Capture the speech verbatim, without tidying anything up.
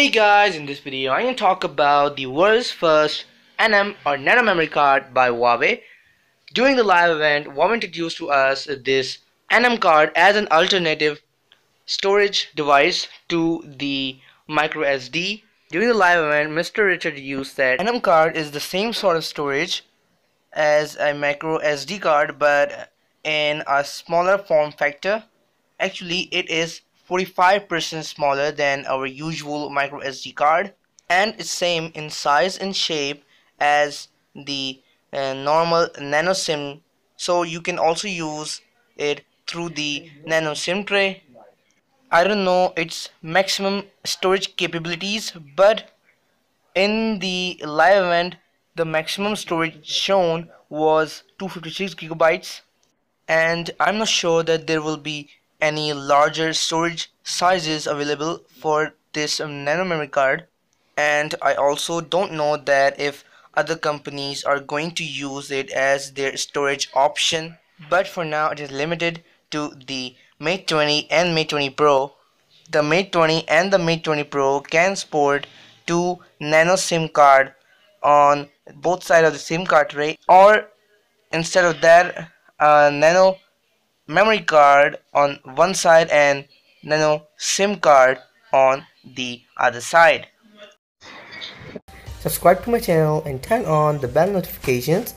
Hey guys, in this video I am going to talk about the world's first N M or nano memory card by Huawei. During the live event, Huawei introduced to us this N M card as an alternative storage device to the micro S D. During the live event, Mister Richard Yu said N M card is the same sort of storage as a micro S D card but in a smaller form factor. Actually, it is forty-five percent smaller than our usual micro S D card, and it's same in size and shape as the uh, normal nano SIM, so you can also use it through the nano SIM tray. I don't know its maximum storage capabilities, but in the live event the maximum storage shown was two hundred fifty-six gigabytes, and I'm not sure that there will be any larger storage sizes available for this um, nano memory card. And I also don't know that if other companies are going to use it as their storage option, but for now it is limited to the Mate twenty and Mate twenty Pro. The Mate twenty and the Mate twenty Pro can support two nano SIM card on both sides of the SIM card tray, or instead of that, uh, nano memory card on one side and nano SIM card on the other side. Subscribe to my channel and turn on the bell notifications